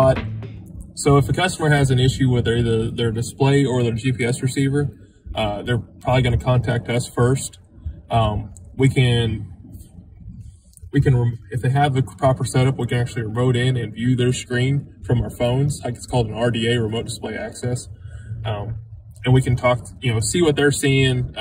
lot. So if a customer has an issue with either their display or their GPS receiver, they're probably going to contact us first. If they have the proper setup, we can actually remote in and view their screen from our phones. Like, it's called an RDA, remote display access. And we can talk, see what they're seeing.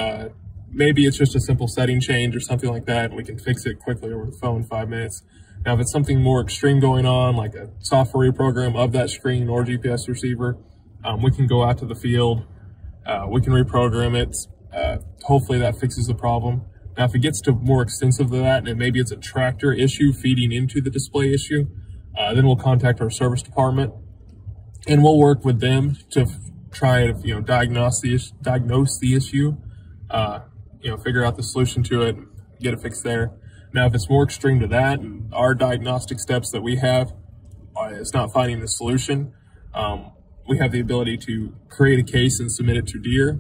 Maybe it's just a simple setting change or something like that, and we can fix it quickly over the phone in 5 minutes. Now, if it's something more extreme going on, like a software reprogram of that screen or GPS receiver, we can go out to the field. We can reprogram it. Hopefully that fixes the problem. Now, if it gets to more extensive than that, and maybe it's a tractor issue feeding into the display issue, then we'll contact our service department, and we'll work with them to try and diagnose the issue, figure out the solution to it, get it fixed there. Now, if it's more extreme to that, and our diagnostic steps that we have, it's not finding the solution, we have the ability to create a case and submit it to Deere,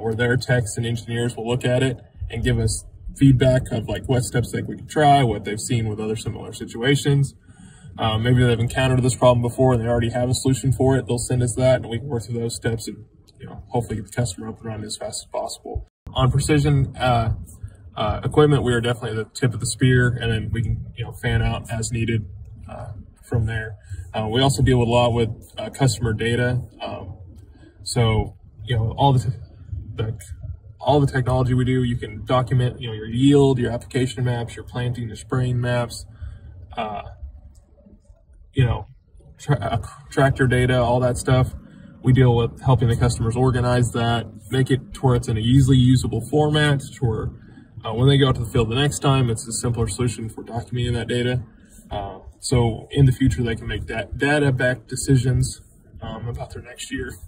where their techs and engineers will look at it and give us feedback of like what steps they could try, what they've seen with other similar situations. Maybe they've encountered this problem before and they already have a solution for it. They'll send us that, and we can work through those steps and hopefully get the customer up and running as fast as possible. On precision equipment, we are definitely at the tip of the spear, and then we can fan out as needed from there. We also deal with a lot with customer data, so all the technology we do, you can document, your yield, your application maps, your planting, your spraying maps, tractor data, all that stuff. We deal with helping the customers organize that, make it to where it's in an easily usable format, to where when they go out to the field the next time, it's a simpler solution for documenting that data. So in the future, they can make data-backed decisions about their next year.